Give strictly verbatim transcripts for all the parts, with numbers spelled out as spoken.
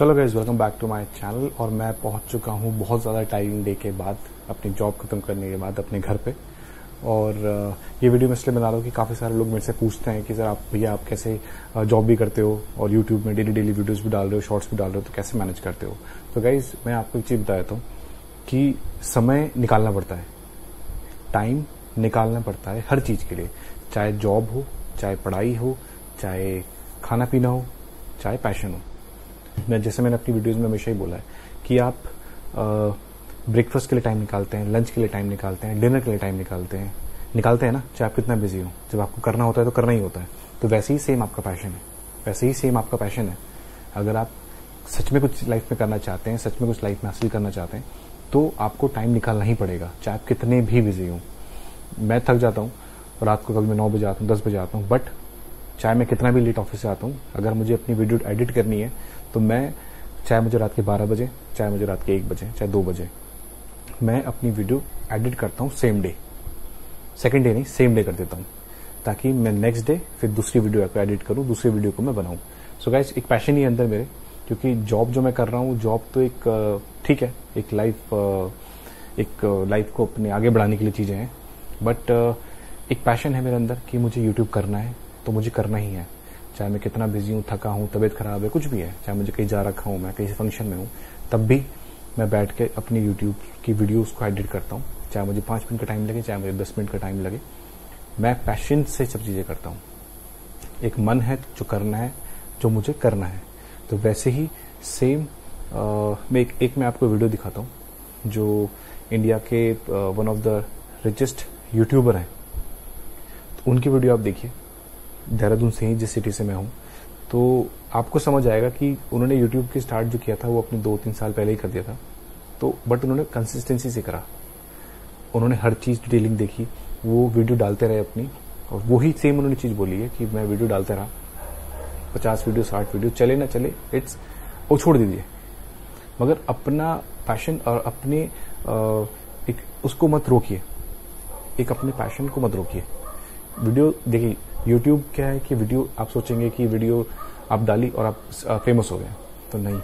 चलो guys, welcome back to my channel. और मैं पहुंच चुका हूं बहुत ज़्यादा टाइम डे के बाद, अपनी जॉब खत्म करने के बाद अपने घर पे। और ये वीडियो मैं इसलिए बना रहा हूँ कि काफ़ी सारे लोग मेरे से पूछते हैं कि सर आप भैया आप कैसे जॉब भी करते हो और यूट्यूब में डेली डेली वीडियोज़ भी डाल रहे हो, शॉर्ट्स भी डाल रहे हो, तो कैसे मैनेज करते हो। तो गाइज़ मैं आपको एक चीज़ बता देता हूँ कि समय निकालना पड़ता है, टाइम निकालना पड़ता है हर चीज़ के लिए, चाहे जॉब हो, चाहे पढ़ाई हो, चाहे खाना पीना हो, चाहे पैशन हो। मैं जैसे मैंने अपनी वीडियोस में हमेशा ही बोला है कि आप ब्रेकफास्ट के लिए टाइम निकालते हैं, लंच के लिए टाइम निकालते हैं, डिनर के लिए टाइम निकालते हैं निकालते हैं ना, चाहे आप कितना बिजी हो। जब आपको करना होता है तो करना ही होता है। तो वैसे ही सेम आपका पैशन है, वैसे ही सेम आपका पैशन है। अगर आप सच में कुछ लाइफ में करना चाहते हैं, सच में कुछ लाइफ में हासिल करना चाहते हैं, तो आपको टाइम निकालना ही पड़ेगा, चाहे आप कितने भी बिजी हों। मैं थक जाता हूँ रात को, कभी मैं नौ बजे आता हूँ, दस बजे आता हूँ, बट चाहे मैं कितना भी लेट ऑफिस से आता हूँ, अगर मुझे अपनी वीडियो एडिट करनी है तो मैं, चाहे मुझे रात के बारह बजे, चाहे मुझे रात के एक बजे, चाहे दो बजे, मैं अपनी वीडियो एडिट करता हूँ सेम डे, सेकंड डे नहीं सेम डे कर देता हूँ, ताकि मैं नेक्स्ट डे फिर दूसरी वीडियो को एडिट करूँ, दूसरी वीडियो को मैं बनाऊँ। सो गाइस, एक पैशन ही अंदर मेरे, क्योंकि जॉब जो मैं कर रहा हूँ, जॉब तो एक ठीक है, एक लाइफ एक लाइफ को अपने आगे बढ़ाने के लिए चीज़ें हैं, बट एक पैशन है मेरे अंदर कि मुझे यूट्यूब करना है, तो मुझे करना ही है, चाहे मैं कितना बिजी हूँ, थका हूँ, तबीयत खराब है, कुछ भी है, चाहे मुझे कहीं जा रखा हूँ, मैं कहीं फंक्शन में हूँ, तब भी मैं बैठ के अपनी यूट्यूब की वीडियोस को एडिट करता हूँ, चाहे मुझे पाँच मिनट का टाइम लगे, चाहे मुझे दस मिनट का टाइम लगे, मैं पैशन से सब चीज़ें करता हूँ। एक मन है जो करना है, जो मुझे करना है। तो वैसे ही सेम मैं एक, एक मैं आपको वीडियो दिखाता हूँ जो इंडिया के one of the richest YouTuber हैं, तो उनकी वीडियो आप देखिए, देहरादून से ही, जिस सिटी से मैं हूँ, तो आपको समझ आएगा कि उन्होंने यूट्यूब की स्टार्ट जो किया था वो अपने दो तीन साल पहले ही कर दिया था, तो बट उन्होंने कंसिस्टेंसी से करा, उन्होंने हर चीज़ डिटेलिंग देखी, वो वीडियो डालते रहे अपनी, और वही सेम उन्होंने चीज़ बोली है कि मैं वीडियो डालता रहा, पचास वीडियो साठ वीडियो चले ना चले इट्स वो छोड़ दीजिए, मगर अपना पैशन और अपने एक उसको मत रोकिए, एक अपने पैशन को मत रोकिए। वीडियो देखिए, यूट्यूब क्या है कि वीडियो, आप सोचेंगे कि वीडियो आप डाली और आप फेमस हो गए, तो नहीं,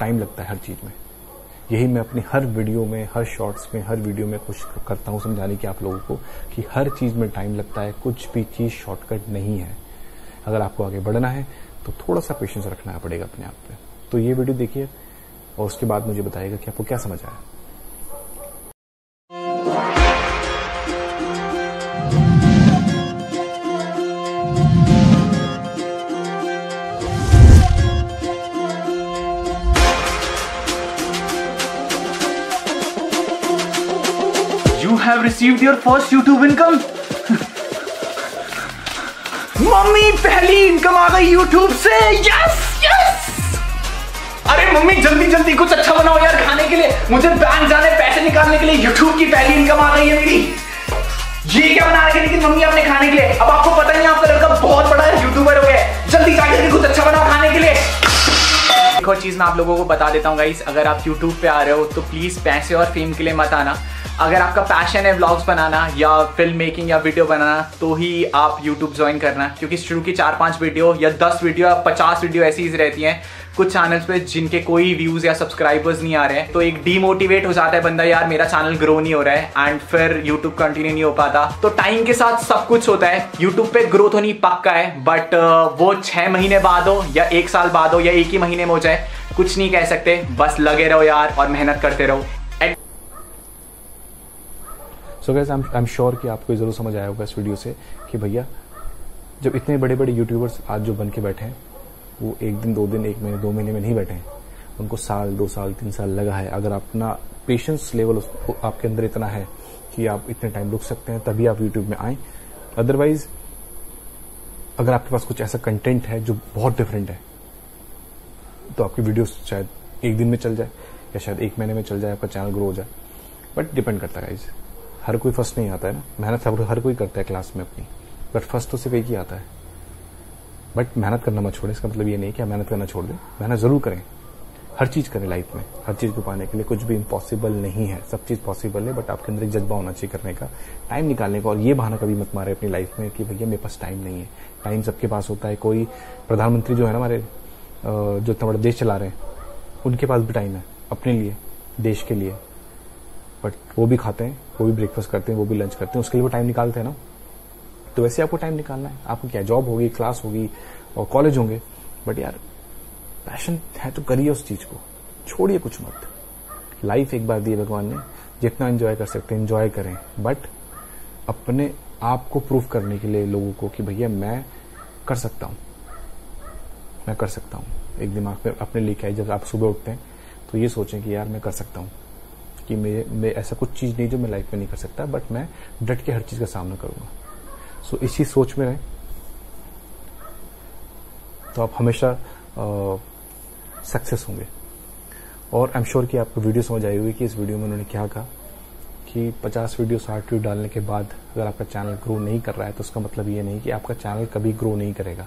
टाइम लगता है हर चीज़ में। यही मैं अपनी हर वीडियो में, हर शॉर्ट्स में, हर वीडियो में कोशिश करता हूँ समझाने की आप लोगों को कि हर चीज़ में टाइम लगता है, कुछ भी चीज़ शॉर्टकट नहीं है। अगर आपको आगे बढ़ना है तो थोड़ा सा पेशेंस रखना पड़ेगा अपने आप पर। तो ये वीडियो देखिए और उसके बाद मुझे बताइएगा कि आपको क्या समझ आया। Have received your first YouTube income? Mummy पहली इनकम आ गई YouTube से। Yes, yes! अरे मम्मी जल्दी जल्दी कुछ अच्छा बनाओ यार खाने के लिए, मुझे बैंक जाने पैसे निकालने के लिए YouTube की पहली इनकम आ गई है मेरी। ये क्या बना रखी लेकिन मम्मी आपने खाने के लिए? अब आपको पता नहीं आपका लड़का बहुत बड़ा यूट्यूबर हो गया है, जल्दी जाकर कुछ अच्छा बनाओ खाने के लिए। एक और चीज़ मैं आप लोगों को बता देता हूँ गाइस, अगर आप YouTube पे आ रहे हो तो प्लीज़ पैसे और फेम के लिए मत आना। अगर आपका पैशन है व्लॉग्स बनाना या फिल्म मेकिंग या वीडियो बनाना, तो ही आप YouTube ज्वाइन करना, क्योंकि शुरू की चार पांच वीडियो या दस वीडियो या पचास वीडियो ऐसी ही रहती हैं कुछ चैनल्स पे जिनके कोई व्यूज़ या सब्सक्राइबर्स नहीं आ रहे हैं, तो एक डीमोटिवेट हो जाता है बंदा, यार मेरा चैनल ग्रो नहीं हो रहा है, एंड फिर यूट्यूब कंटिन्यू नहीं हो पाता। तो टाइम के साथ सब कुछ होता है, यूट्यूब पे ग्रोथ होनी पक्का है, बट वो छः महीने बाद हो या एक साल बाद हो या एक ही महीने में हो जाए, कुछ नहीं कह सकते, बस लगे रहो यार और मेहनत करते रहो। So guys, I am sure कि आपको ज़रूर समझ आया होगा इस वीडियो से कि भैया जब इतने बड़े बड़े यूट्यूबर्स आज जो बन के बैठे हैं, वो एक दिन, दो दिन, एक महीने, दो महीने में नहीं बैठे हैं, उनको साल, दो साल, तीन साल लगा है। अगर अपना पेशेंस लेवल आपके अंदर इतना है कि आप इतने टाइम रुक सकते हैं, तभी आप यूट्यूब में आएँ। अदरवाइज अगर आपके पास कुछ ऐसा कंटेंट है जो बहुत डिफरेंट है, तो आपकी वीडियोस शायद एक दिन में चल जाए या शायद एक महीने में चल जाए, आपका चैनल ग्रो हो जाए, बट डिपेंड करता है गाइज। हर कोई फर्स्ट नहीं आता है ना, मेहनत हर कोई करता है क्लास में अपनी, बट फर्स्ट तो सिर्फ एक ही आता है। बट मेहनत करना मत छोड़ें, इसका मतलब ये नहीं कि आप मेहनत करना छोड़ दें, मेहनत ज़रूर करें, हर चीज़ करें लाइफ में, हर चीज़ को पाने के लिए कुछ भी इम्पॉसिबल नहीं है, सब चीज़ पॉसिबल है, बट आपके अंदर एक जज्बा होना चाहिए करने का, टाइम निकालने का। और ये बहाना कभी मत मारे अपनी लाइफ में कि भैया मेरे पास टाइम नहीं है। टाइम सबके पास होता है, कोई प्रधानमंत्री जो है ना हमारे जो इतना बड़ा देश चला रहे हैं उनके पास भी टाइम है अपने लिए, देश के लिए, बट वो भी खाते हैं, वो भी ब्रेकफास्ट करते हैं, वो भी लंच करते हैं, उसके लिए वो टाइम निकालते हैं ना। तो वैसे आपको टाइम निकालना है, आपको क्या जॉब होगी, क्लास होगी और कॉलेज होंगे, बट यार पैशन है तो करिए उस चीज को, छोड़िए कुछ मत। लाइफ एक बार दी है भगवान ने, जितना एंजॉय कर सकते हैं एंजॉय करें, बट अपने आप को प्रूफ करने के लिए लोगों को कि भैया मैं कर सकता हूँ, मैं कर सकता हूँ, एक दिमाग में अपने लेके आए। जब आप सुबह उठते हैं तो ये सोचें कि यार मैं कर सकता हूँ, कि मेरे मैं ऐसा कुछ चीज़ नहीं जो मैं लाइफ में नहीं कर सकता, बट मैं डट के हर चीज़ का सामना करूँगा। सो इसी सोच में रहें तो आप हमेशा सक्सेस होंगे। और आई एम श्योर कि आपको वीडियो समझ आई होगी कि इस वीडियो में उन्होंने क्या कहा कि पचास वीडियो साठ वीडियो डालने के बाद अगर आपका चैनल ग्रो नहीं कर रहा है तो उसका मतलब ये नहीं कि आपका चैनल कभी ग्रो नहीं करेगा।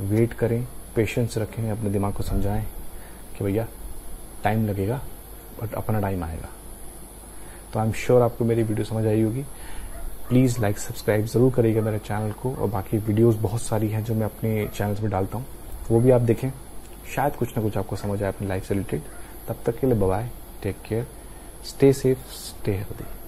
वेट करें, पेशेंस रखें, अपने दिमाग को समझाएं कि भैया टाइम लगेगा बट अपना टाइम आएगा। तो आई एम श्योर आपको मेरी वीडियो समझ आई होगी। प्लीज़ लाइक सब्सक्राइब ज़रूर करिएगा मेरे चैनल को, और बाकी वीडियोस बहुत सारी हैं जो मैं अपने चैनल्स में डालता हूँ, वो भी आप देखें, शायद कुछ ना कुछ आपको समझ आए अपनी लाइफ से रिलेटेड। तब तक के लिए bye bye, take care, stay safe, stay healthy.